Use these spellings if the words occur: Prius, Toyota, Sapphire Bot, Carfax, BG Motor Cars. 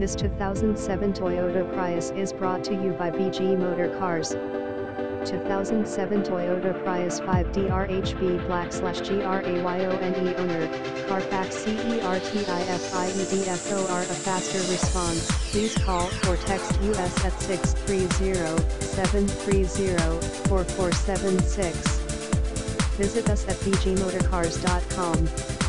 This 2007 Toyota Prius is brought to you by BG Motor Cars. 2007 Toyota Prius 5DRHB Black/GRAYONE owner, Carfax CERTIFIEDFOR. A faster response, please call or text us at 630-730-4476. Visit us at bgmotorcars.com.